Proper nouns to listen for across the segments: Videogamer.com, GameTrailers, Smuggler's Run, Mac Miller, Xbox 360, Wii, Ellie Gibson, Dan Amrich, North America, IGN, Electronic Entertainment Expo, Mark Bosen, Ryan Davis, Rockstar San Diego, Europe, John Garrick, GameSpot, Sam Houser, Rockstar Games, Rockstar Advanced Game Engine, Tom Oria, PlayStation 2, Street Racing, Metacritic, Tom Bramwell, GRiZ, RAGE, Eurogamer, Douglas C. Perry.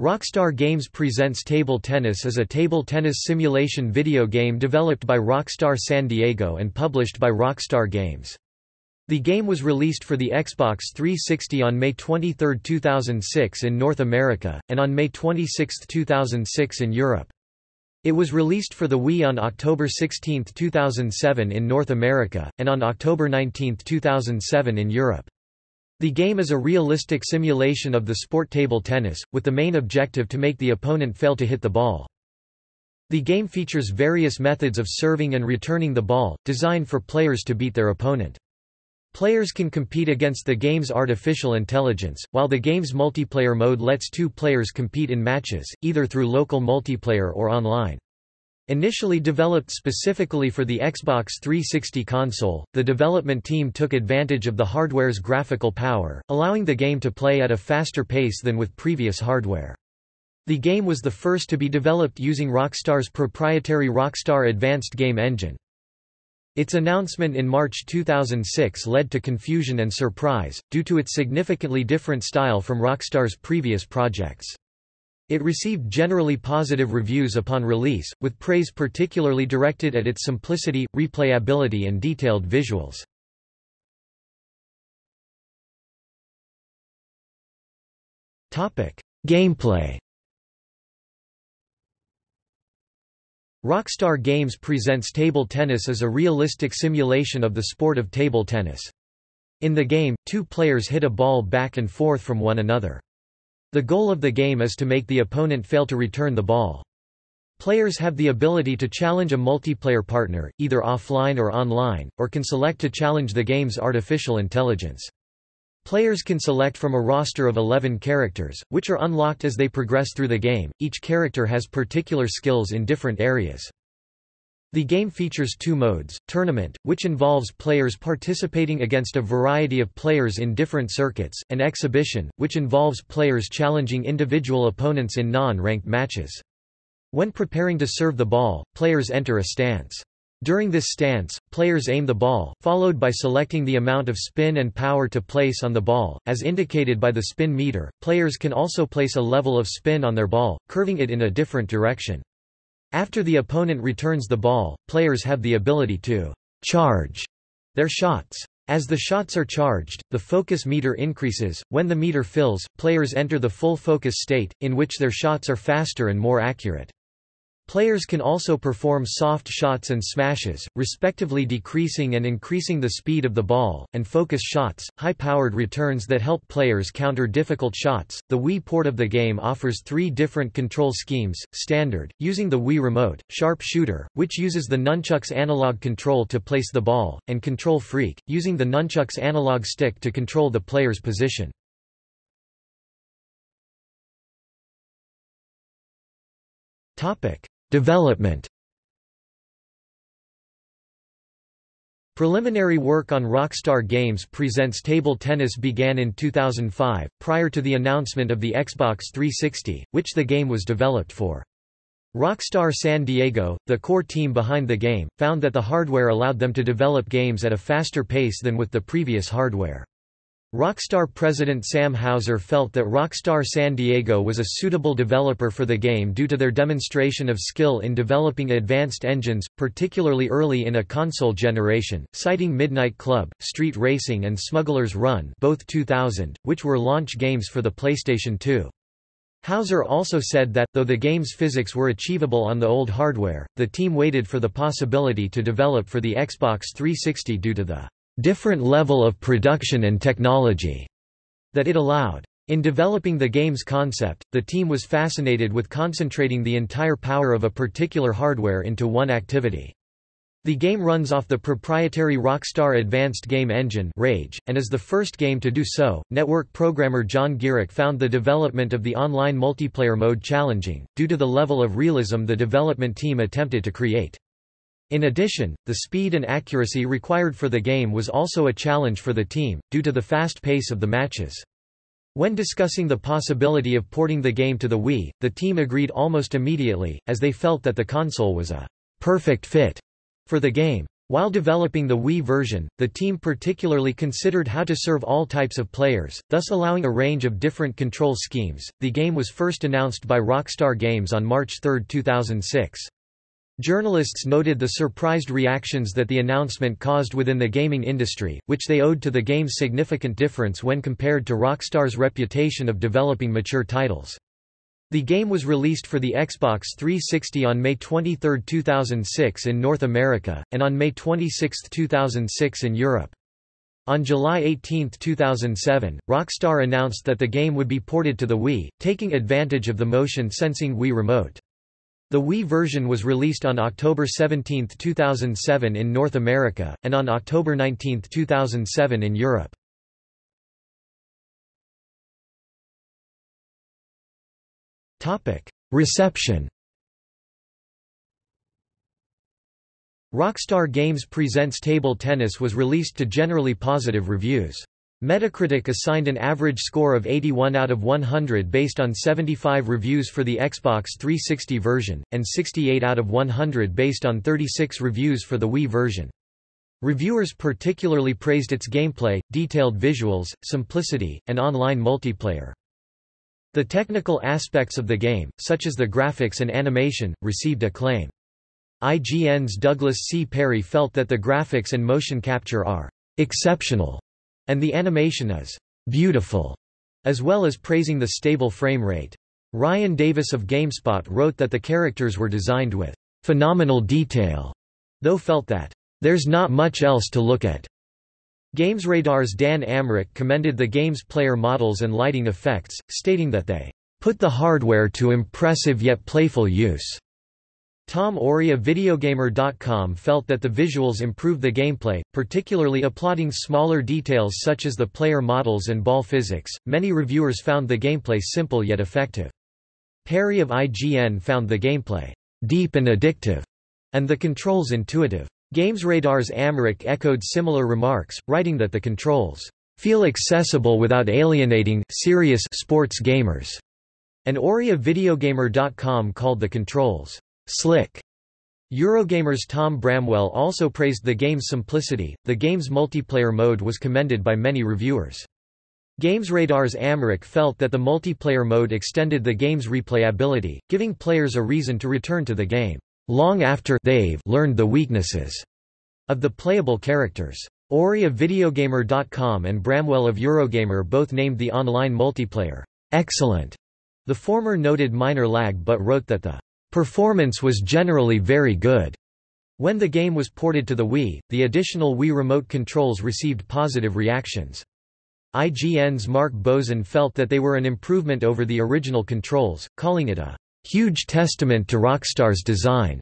Rockstar Games presents Table Tennis as a table tennis simulation video game developed by Rockstar San Diego and published by Rockstar Games. The game was released for the Xbox 360 on May 23, 2006 in North America, and on May 26, 2006 in Europe. It was released for the Wii on October 16, 2007 in North America, and on October 19, 2007 in Europe. The game is a realistic simulation of the sport table tennis, with the main objective to make the opponent fail to hit the ball. The game features various methods of serving and returning the ball, designed for players to beat their opponent. Players can compete against the game's artificial intelligence, while the game's multiplayer mode lets two players compete in matches, either through local multiplayer or online. Initially developed specifically for the Xbox 360 console, the development team took advantage of the hardware's graphical power, allowing the game to play at a faster pace than with previous hardware. The game was the first to be developed using Rockstar's proprietary Rockstar Advanced Game Engine. Its announcement in March 2006 led to confusion and surprise, due to its significantly different style from Rockstar's previous projects. It received generally positive reviews upon release, with praise particularly directed at its simplicity, replayability and detailed visuals. Gameplay. Rockstar Games presents Table Tennis as a realistic simulation of the sport of table tennis. In the game, two players hit a ball back and forth from one another. The goal of the game is to make the opponent fail to return the ball. Players have the ability to challenge a multiplayer partner, either offline or online, or can select to challenge the game's artificial intelligence. Players can select from a roster of 11 characters, which are unlocked as they progress through the game. Each character has particular skills in different areas. The game features two modes: Tournament, which involves players participating against a variety of players in different circuits, and Exhibition, which involves players challenging individual opponents in non-ranked matches. When preparing to serve the ball, players enter a stance. During this stance, players aim the ball, followed by selecting the amount of spin and power to place on the ball, as indicated by the spin meter. Players can also place a level of spin on their ball, curving it in a different direction. After the opponent returns the ball, players have the ability to charge their shots. As the shots are charged, the focus meter increases. When the meter fills, players enter the full focus state, in which their shots are faster and more accurate. Players can also perform soft shots and smashes, respectively decreasing and increasing the speed of the ball, and focus shots, high-powered returns that help players counter difficult shots. The Wii port of the game offers three different control schemes: Standard, using the Wii Remote; Sharp Shooter, which uses the nunchuck's analog control to place the ball; and Control Freak, using the nunchuck's analog stick to control the player's position. Development. Preliminary work on Rockstar Games presents Table Tennis began in 2005, prior to the announcement of the Xbox 360, which the game was developed for. Rockstar San Diego, the core team behind the game, found that the hardware allowed them to develop games at a faster pace than with the previous hardware. Rockstar president Sam Houser felt that Rockstar San Diego was a suitable developer for the game due to their demonstration of skill in developing advanced engines, particularly early in a console generation, citing Midnight Club, Street Racing and Smuggler's Run, both 2000, which were launch games for the PlayStation 2. Houser also said that, though the game's physics were achievable on the old hardware, the team waited for the possibility to develop for the Xbox 360 due to the different level of production and technology that it allowed. In developing the game's concept, the team was fascinated with concentrating the entire power of a particular hardware into one activity. The game runs off the proprietary Rockstar Advanced Game Engine (RAGE), and is the first game to do so. Network programmer John Garrick found the development of the online multiplayer mode challenging, due to the level of realism the development team attempted to create. In addition, the speed and accuracy required for the game was also a challenge for the team, due to the fast pace of the matches. When discussing the possibility of porting the game to the Wii, the team agreed almost immediately, as they felt that the console was a perfect fit for the game. While developing the Wii version, the team particularly considered how to serve all types of players, thus allowing a range of different control schemes. The game was first announced by Rockstar Games on March 3, 2006. Journalists noted the surprised reactions that the announcement caused within the gaming industry, which they owed to the game's significant difference when compared to Rockstar's reputation of developing mature titles. The game was released for the Xbox 360 on May 23, 2006 in North America, and on May 26, 2006 in Europe. On July 18, 2007, Rockstar announced that the game would be ported to the Wii, taking advantage of the motion-sensing Wii remote. The Wii version was released on October 17, 2007 in North America, and on October 19, 2007 in Europe. Reception. Rockstar Games Presents Table Tennis was released to generally positive reviews. Metacritic assigned an average score of 81 out of 100 based on 75 reviews for the Xbox 360 version, and 68 out of 100 based on 36 reviews for the Wii version. Reviewers particularly praised its gameplay, detailed visuals, simplicity, and online multiplayer. The technical aspects of the game, such as the graphics and animation, received acclaim. IGN's Douglas C. Perry felt that the graphics and motion capture are exceptional, and the animation is beautiful, as well as praising the stable frame rate. Ryan Davis of GameSpot wrote that the characters were designed with phenomenal detail, though felt that there's not much else to look at. GamesRadar's Dan Amrich commended the game's player models and lighting effects, stating that they put the hardware to impressive yet playful use. Tom Oria of Videogamer.com felt that the visuals improve the gameplay, particularly applauding smaller details such as the player models and ball physics. Many reviewers found the gameplay simple yet effective. Perry of IGN found the gameplay deep and addictive, and the controls intuitive. GamesRadar's Amrich echoed similar remarks, writing that the controls feel accessible without alienating serious sports gamers, and Oria Videogamer.com called the controls slick. Eurogamer's Tom Bramwell also praised the game's simplicity. The game's multiplayer mode was commended by many reviewers. GamesRadar's Amrich felt that the multiplayer mode extended the game's replayability, giving players a reason to return to the game long after they've learned the weaknesses of the playable characters. Oria of Videogamer.com and Bramwell of Eurogamer both named the online multiplayer excellent. The former noted minor lag but wrote that the performance was generally very good. When the game was ported to the Wii, the additional Wii remote controls received positive reactions. IGN's Mark Bosen felt that they were an improvement over the original controls, calling it a huge testament to Rockstar's design.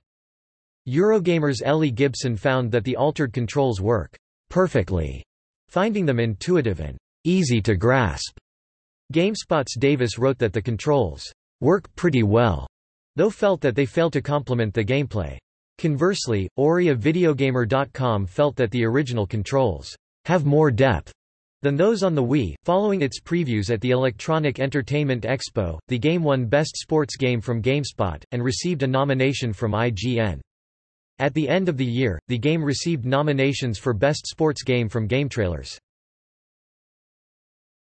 Eurogamer's Ellie Gibson found that the altered controls work perfectly, finding them intuitive and easy to grasp. GameSpot's Davis wrote that the controls work pretty well, though felt that they fail to complement the gameplay. Conversely, Oria Videogamer.com felt that the original controls have more depth than those on the Wii. Following its previews at the Electronic Entertainment Expo, the game won Best Sports Game from GameSpot, and received a nomination from IGN. At the end of the year, the game received nominations for Best Sports Game from GameTrailers.